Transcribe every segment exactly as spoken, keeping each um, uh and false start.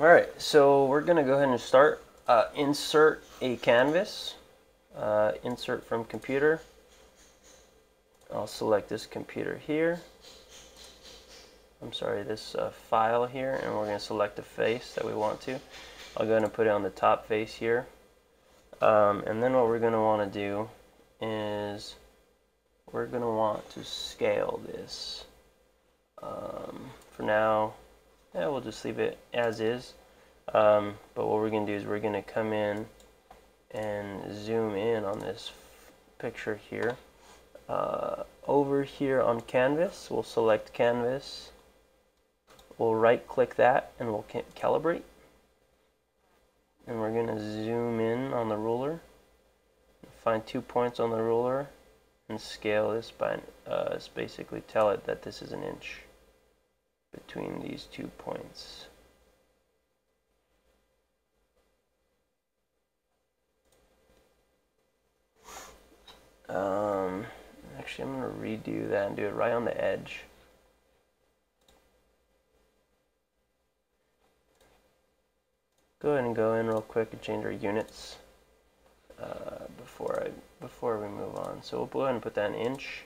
Alright, so we're going to go ahead and start. Uh, insert a canvas. Uh, insert from computer. I'll select this computer here. I'm sorry, this uh, file here, and we're going to select the face that we want to. I'll go ahead and put it on the top face here. Um, and then what we're going to want to do is we're going to want to scale this. Um, for now, yeah, we'll just leave it as is. Um, but what we're going to do is we're going to come in and zoom in on this picture here. Uh, over here on canvas, we'll select canvas, we'll right click that, and we'll calibrate, and we're going to zoom in on the ruler, find two points on the ruler, and scale this by uh, just basically tell it that this is an inch between these two points. um, Actually, I'm going to redo that and do it right on the edge. Go ahead and go in real quick and change our units uh, before I before we move on. So we'll go ahead and put that in inch,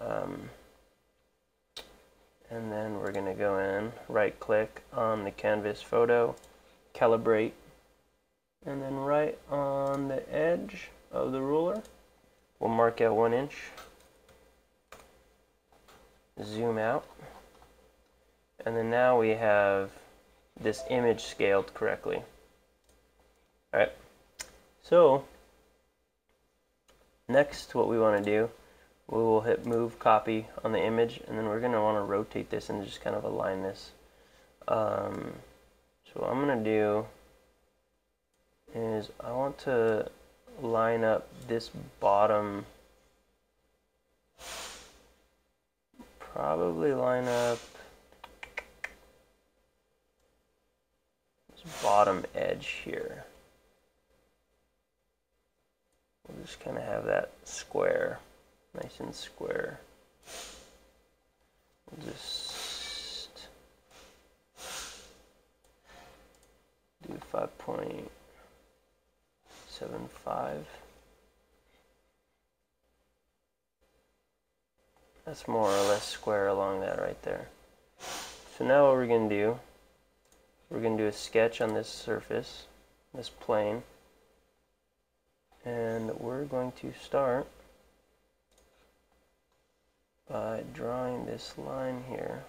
um, and then we're going to go in, right click on the canvas photo, calibrate, and then right on the edge of the ruler, we'll mark out one inch, zoom out, and then now we have this image scaled correctly. Alright, so next what we want to do, we will hit move copy on the image, and then we're going to want to rotate this and just kind of align this. Um, so what I'm going to do is I want to line up this bottom, probably line up this bottom edge here. We'll just kind of have that square, nice and square. We'll just do five point seven five. That's more or less square along that right there. So now what we're gonna do, we're gonna do a sketch on this surface, this plane, and we're going to start by drawing this line here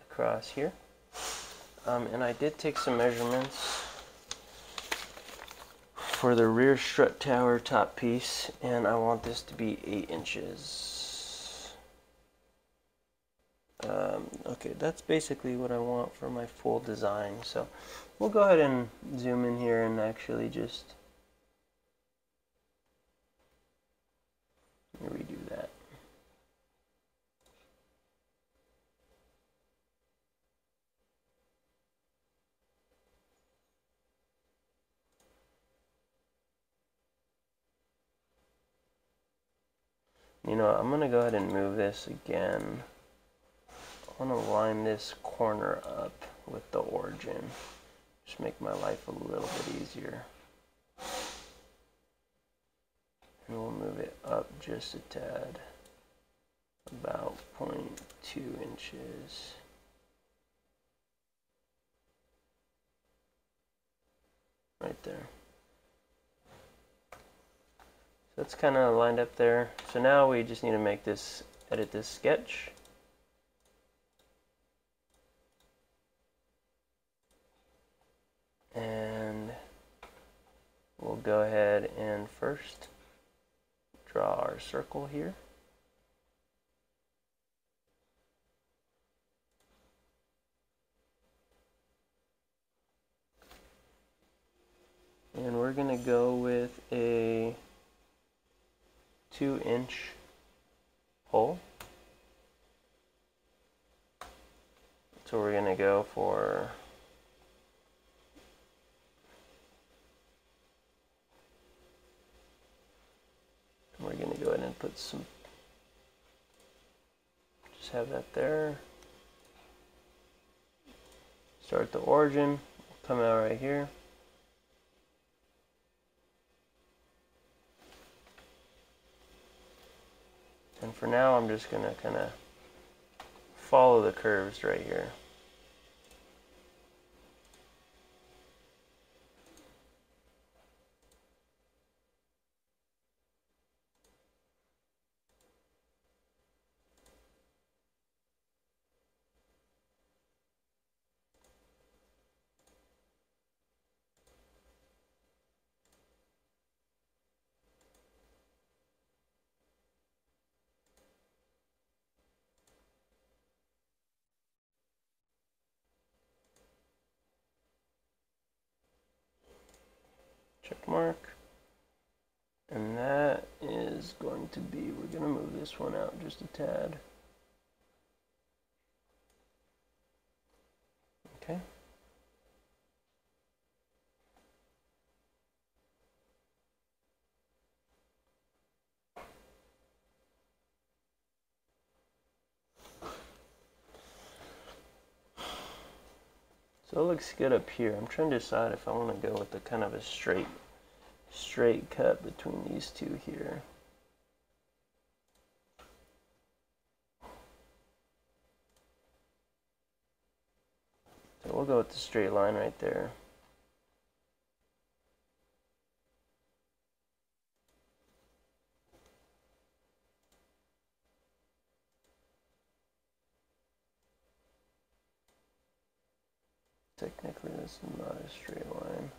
across here. Um, and I did take some measurements for the rear strut tower top piece, and I want this to be eight inches. Um, okay, that's basically what I want for my full design. So we'll go ahead and zoom in here and actually just redo that. You know, I'm going to go ahead and move this again. I want to line this corner up with the origin. Just make my life a little bit easier. And we'll move it up just a tad. About zero point two inches. Right there. That's kind of lined up there. So now we just need to make this, edit this sketch. And we'll go ahead and first draw our circle here. And we're going to go with a two inch hole. So we're going to go for we're going to go ahead and put some, just have that there. Start the origin, come out right here. And for now, I'm just gonna kind of follow the curves right here. Check mark, and that is going to be, we're going to move this one out just a tad. Okay. So it looks good up here. I'm trying to decide if I want to go with the kind of a straight, straight cut between these two here. So we'll go with the straight line right there. Technically, that's not a straight line.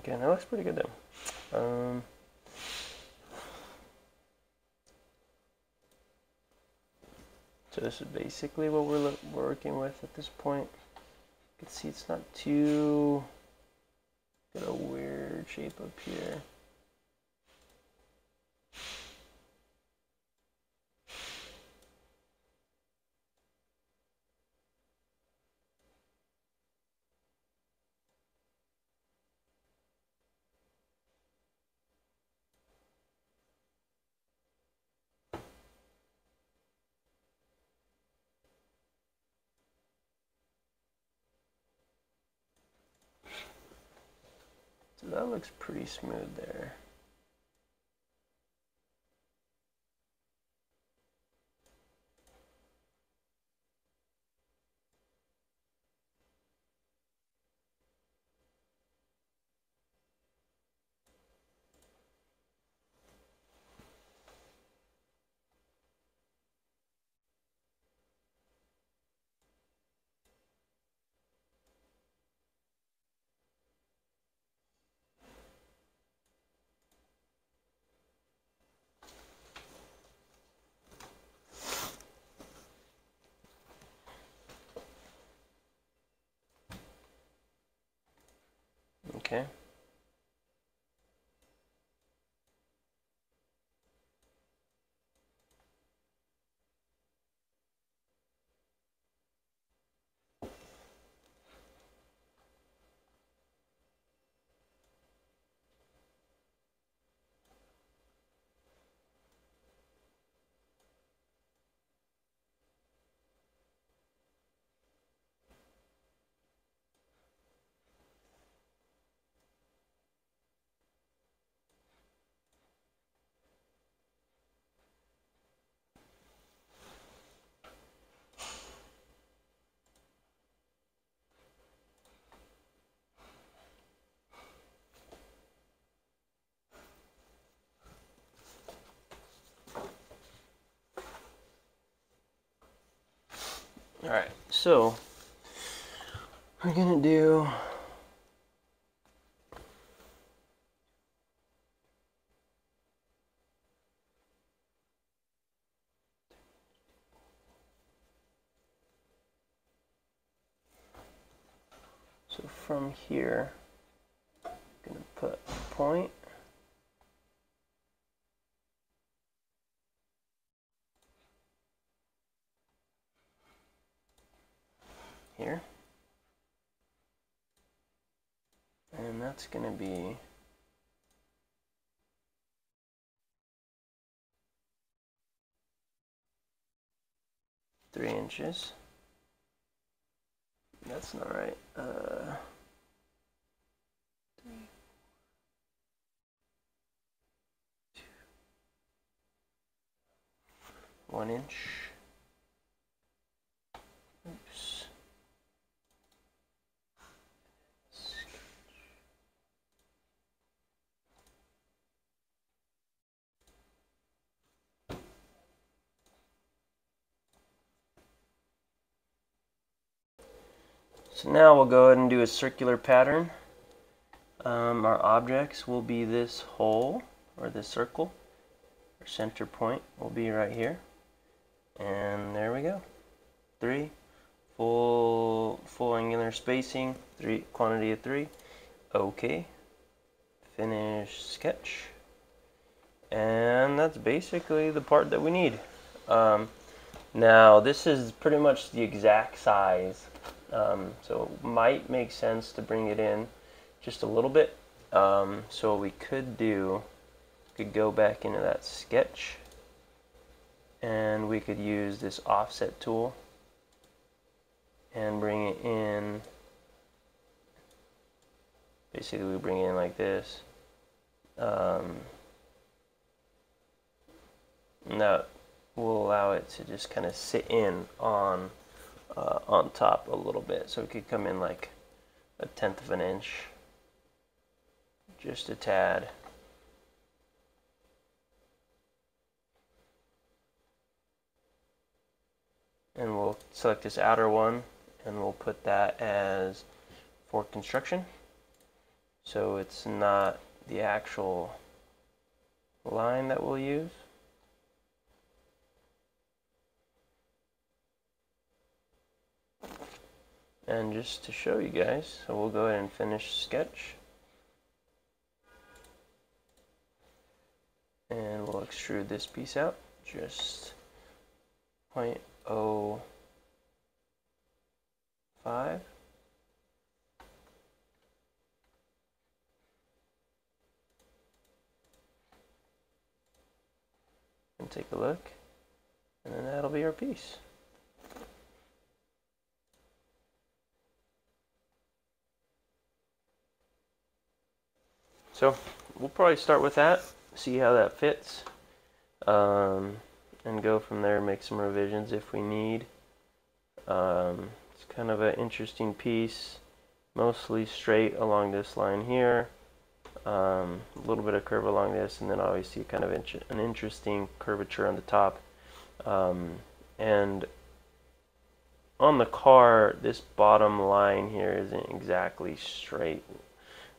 Okay, that looks pretty good though. Um, so this is basically what we're working with at this point. You can see it's not too, got a weird shape up here. That looks pretty smooth there. Okay. Alright, so we're gonna do from here, I'm gonna put a point. Here. And that's gonna be three inches. That's not right. Uh, three, two, one inch. Oops. So now we'll go ahead and do a circular pattern. Um, our objects will be this hole, or this circle. Our center point will be right here. And there we go. Three, full, full angular spacing, three, quantity of three. Okay. Finish sketch. And that's basically the part that we need. Um, now this is pretty much the exact size. Um, so it might make sense to bring it in just a little bit. Um, so what we could do, could go back into that sketch, and we could use this offset tool and bring it in. Basically, we bring it in like this, um, and that will allow it to just kind of sit in on. Uh, on top a little bit, so it could come in like a tenth of an inch, just a tad. And we'll select this outer one, and we'll put that as for construction, so it's not the actual line that we'll use. And just to show you guys, so we'll go ahead and finish sketch. And we'll extrude this piece out, just zero point zero five. And take a look, and then that'll be our piece. So we'll probably start with that, see how that fits, um, and go from there, make some revisions if we need. Um, it's kind of an interesting piece, mostly straight along this line here, um, a little bit of curve along this, and then obviously kind of int- an interesting curvature on the top. Um, and on the car, this bottom line here isn't exactly straight.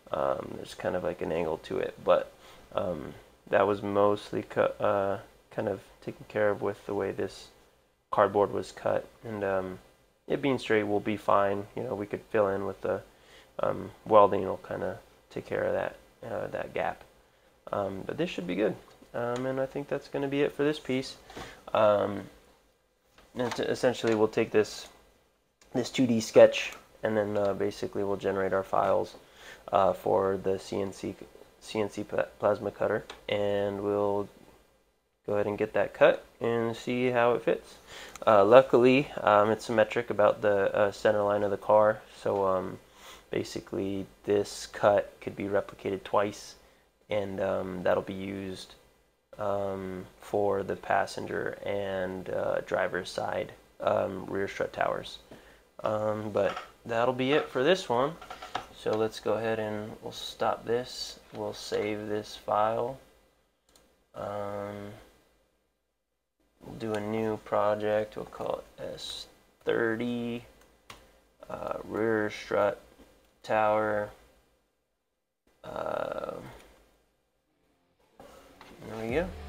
Um, there's kind of like an angle to it, but um, that was mostly uh, kind of taken care of with the way this cardboard was cut, and um, it being straight will be fine. You know, we could fill in with the um, welding. Will kind of take care of that uh, that gap, um, but this should be good. Um, and I think that's going to be it for this piece. Um, and essentially, we'll take this this two D sketch, and then uh, basically we'll generate our files. Uh, for the C N C plasma cutter, and we'll go ahead and get that cut and see how it fits. Uh, luckily, um, it's symmetric about the uh, center line of the car, so um, basically this cut could be replicated twice, and um, that'll be used um, for the passenger and uh, driver's side um, rear strut towers. Um, but that'll be it for this one. So let's go ahead and we'll stop this. We'll save this file. Um, we'll do a new project. We'll call it S thirty uh, rear strut tower. Uh, there we go.